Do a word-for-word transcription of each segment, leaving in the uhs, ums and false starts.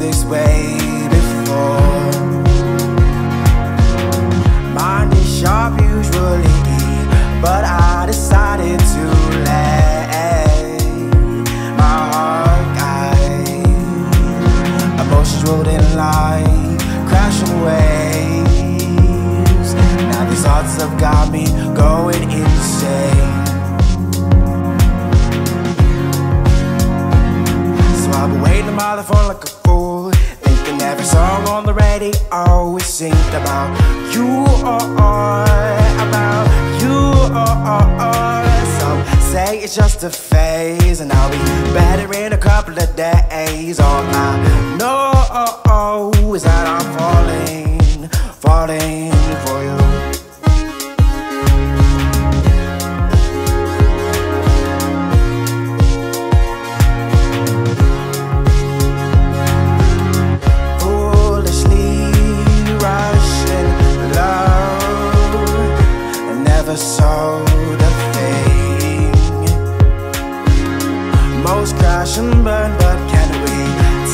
this way before. Mine is sharp usually, but I decided to let my heart guide. Emotions rolled in light, crashing waves. Now these thoughts have got me going insane. By the phone like a fool, thinking every song on the radio always sings about you or, or about you or, or, or. Some say it's just a phase, and I'll be better in a couple of days. All I know is that I'm falling, falling for you. So the thing most crash and burn, but can we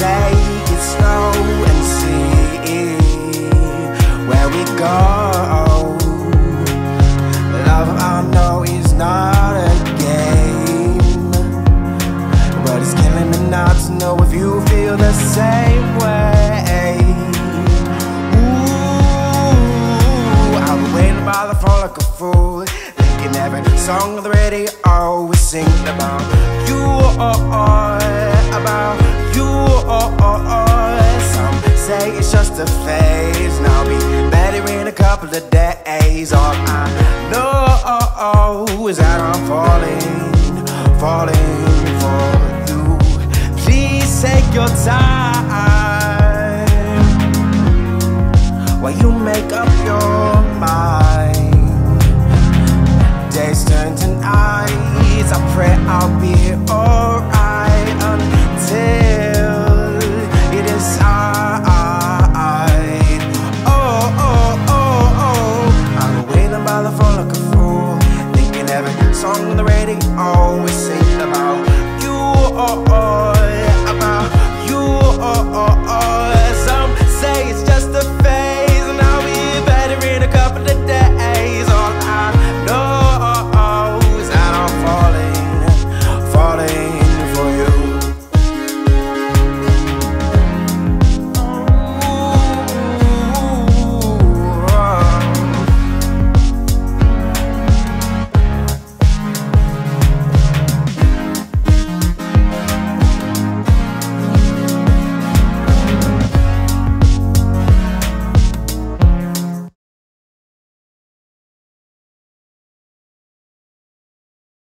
take it slow and see where we go? Love, I know, is not a game, but it's killing me not to know if you feel the same way. Ooh, I've been waiting by the phone like a fool. Every song on the radio always sings about you or, or about you or, or, or. Some say it's just a phase, and I'll be better in a couple of days. All I know is that I'm falling, falling for you. Please take your time while you make up your mind. Days turn to nights, I pray I'll be alright until it is right. Oh, oh, oh, oh. I'm waiting by the phone like a fool, thinking every song on the radio always sings about you, oh, oh, about you, oh, oh, oh.